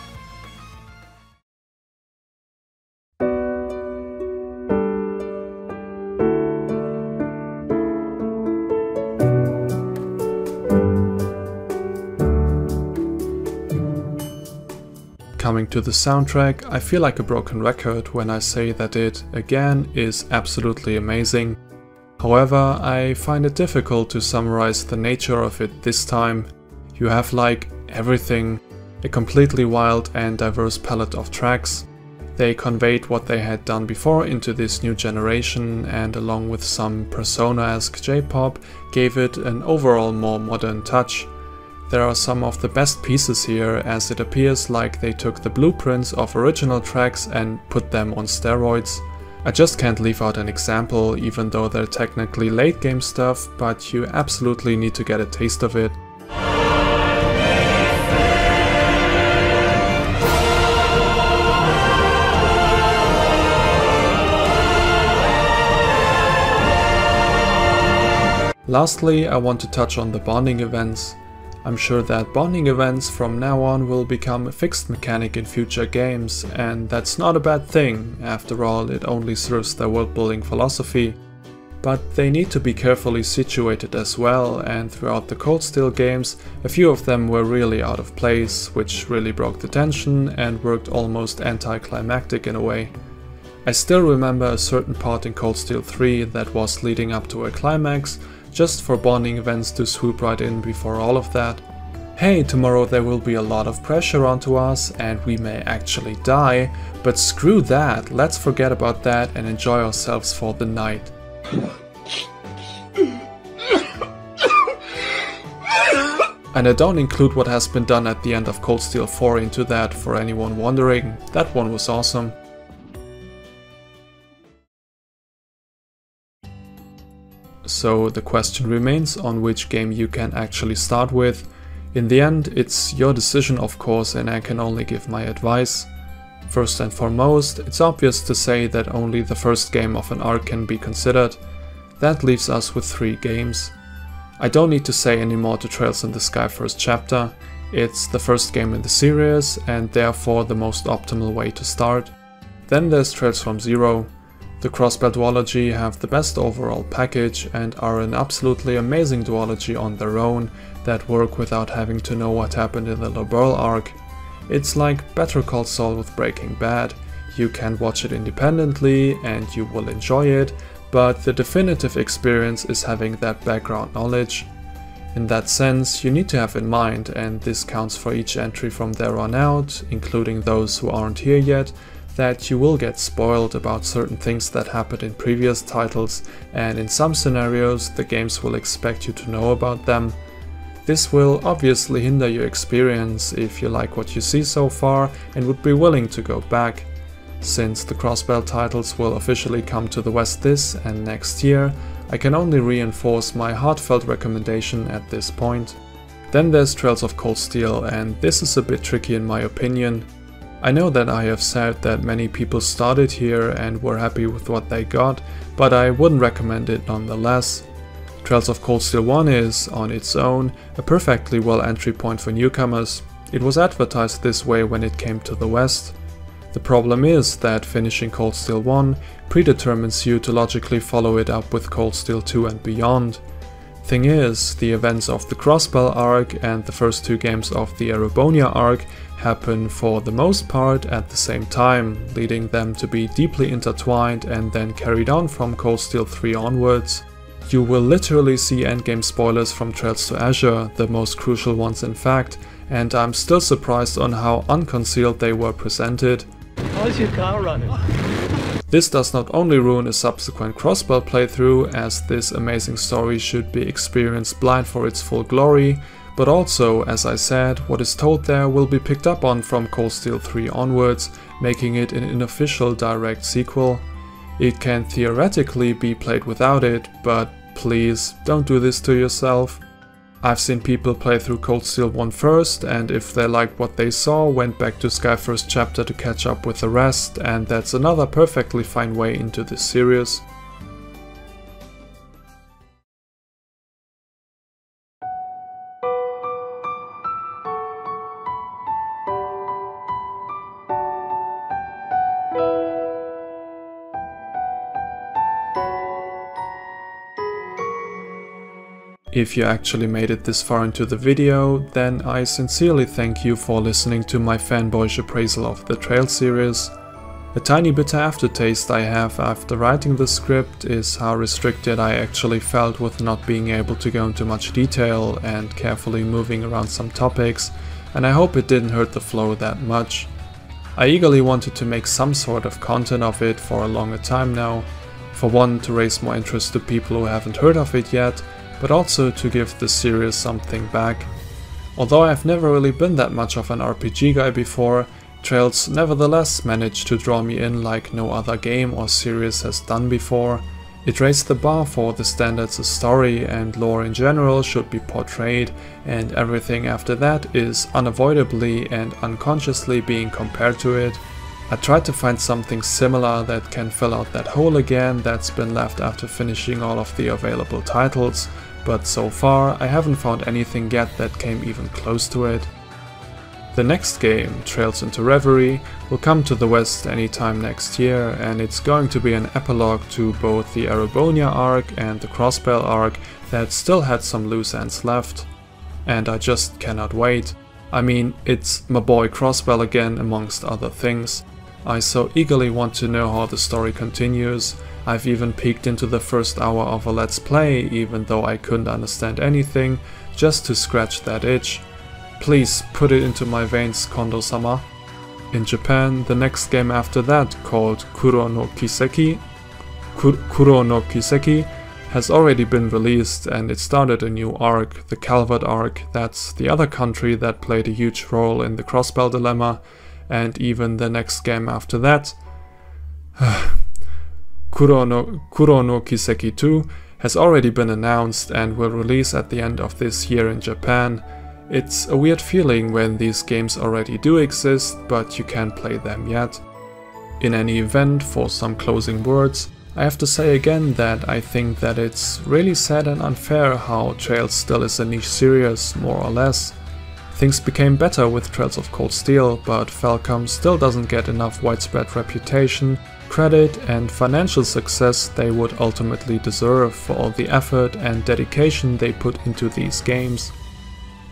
Coming to the soundtrack, I feel like a broken record when I say that it, again, is absolutely amazing. However, I find it difficult to summarize the nature of it this time. You have like everything, a completely wild and diverse palette of tracks. They conveyed what they had done before into this new generation and, along with some Persona-esque J-pop, gave it an overall more modern touch. There are some of the best pieces here, as it appears like they took the blueprints of original tracks and put them on steroids. I just can't leave out an example, even though they're technically late game stuff, but you absolutely need to get a taste of it. Lastly, I want to touch on the bonding events. I'm sure that bonding events from now on will become a fixed mechanic in future games, and that's not a bad thing. After all, it only serves their world-building philosophy. But they need to be carefully situated as well, and throughout the Cold Steel games, a few of them were really out of place, which really broke the tension and worked almost anticlimactic in a way. I still remember a certain part in Cold Steel three that was leading up to a climax, just for bonding events to swoop right in before all of that. Hey, tomorrow there will be a lot of pressure onto us and we may actually die, but screw that, let's forget about that and enjoy ourselves for the night. And I don't include what has been done at the end of Cold Steel four into that, for anyone wondering. That one was awesome. so the question remains on which game you can actually start with. In the end, it's your decision, of course, and I can only give my advice. First and foremost, it's obvious to say that only the first game of an arc can be considered. That leaves us with three games. I don't need to say anymore to Trails in the Sky first chapter. It's the first game in the series and therefore the most optimal way to start. Then there's Trails from Zero. The Crossbell duology have the best overall package and are an absolutely amazing duology on their own that work without having to know what happened in the Liberl arc. It's like Better Call Saul with Breaking Bad. You can watch it independently and you will enjoy it, but the definitive experience is having that background knowledge. In that sense, you need to have in mind, and this counts for each entry from there on out, including those who aren't here yet, that you will get spoiled about certain things that happened in previous titles, and in some scenarios the games will expect you to know about them. This will obviously hinder your experience if you like what you see so far and would be willing to go back. Since the Crossbell titles will officially come to the West this and next year, I can only reinforce my heartfelt recommendation at this point. Then there's Trails of Cold Steel, and this is a bit tricky in my opinion. I know that I have said that many people started here and were happy with what they got, but I wouldn't recommend it nonetheless. Trails of Cold Steel one is, on its own, a perfectly well entry point for newcomers. It was advertised this way when it came to the West. The problem is that finishing Cold Steel one predetermines you to logically follow it up with Cold Steel two and beyond. Thing is, the events of the Crossbell arc and the first two games of the Erebonia arc happen for the most part at the same time, leading them to be deeply intertwined and then carried on from Cold Steel three onwards. You will literally see endgame spoilers from Trails to Azure, the most crucial ones in fact, and I'm still surprised on how unconcealed they were presented. How's your car running? This does not only ruin a subsequent Crossbell playthrough, as this amazing story should be experienced blind for its full glory, but also, as I said, what is told there will be picked up on from Cold Steel three onwards, making it an unofficial direct sequel. It can theoretically be played without it, but please don't do this to yourself. I've seen people play through Cold Steel one first, and if they liked what they saw, went back to Sky first chapter to catch up with the rest, and that's another perfectly fine way into this series. If you actually made it this far into the video, then I sincerely thank you for listening to my fanboyish appraisal of the Trails series. A tiny bitter aftertaste I have after writing the script is how restricted I actually felt with not being able to go into much detail and carefully moving around some topics, and I hope it didn't hurt the flow that much. I eagerly wanted to make some sort of content of it for a longer time now, for one to raise more interest to people who haven't heard of it yet, but also to give the series something back. Although I've never really been that much of an R P G guy before, Trails nevertheless managed to draw me in like no other game or series has done before. It raised the bar for the standards a story and lore in general should be portrayed, and everything after that is unavoidably and unconsciously being compared to it. I tried to find something similar that can fill out that hole again that's been left after finishing all of the available titles, but so far I haven't found anything yet that came even close to it. The next game, Trails into Reverie, will come to the West anytime next year, and it's going to be an epilogue to both the Erebonia arc and the Crossbell arc that still had some loose ends left. And I just cannot wait. I mean, it's my boy Crossbell again, amongst other things. I so eagerly want to know how the story continues. I've even peeked into the first hour of a Let's Play, even though I couldn't understand anything, just to scratch that itch. Please put it into my veins, Kondo-sama. In Japan, the next game after that, called Kuro no Kiseki, Kur Kuro no Kiseki, has already been released, and it started a new arc, the Calvard arc. That's the other country that played a huge role in the Crossbell dilemma. And even the next game after that, Kuro no, Kuro no Kiseki two, has already been announced and will release at the end of this year in Japan. It's a weird feeling when these games already do exist, but you can't play them yet. In any event, for some closing words, I have to say again that I think that it's really sad and unfair how Trails still is a niche series, more or less. Things became better with Trails of Cold Steel, but Falcom still doesn't get enough widespread reputation, credit and financial success they would ultimately deserve for all the effort and dedication they put into these games.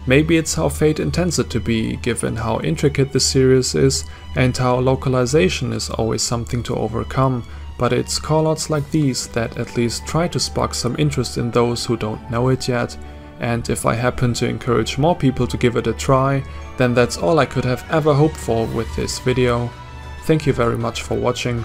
Maybe it's how fate intends it to be, given how intricate the series is and how localization is always something to overcome, but it's callouts like these that at least try to spark some interest in those who don't know it yet, and if I happen to encourage more people to give it a try, then that's all I could have ever hoped for with this video. Thank you very much for watching.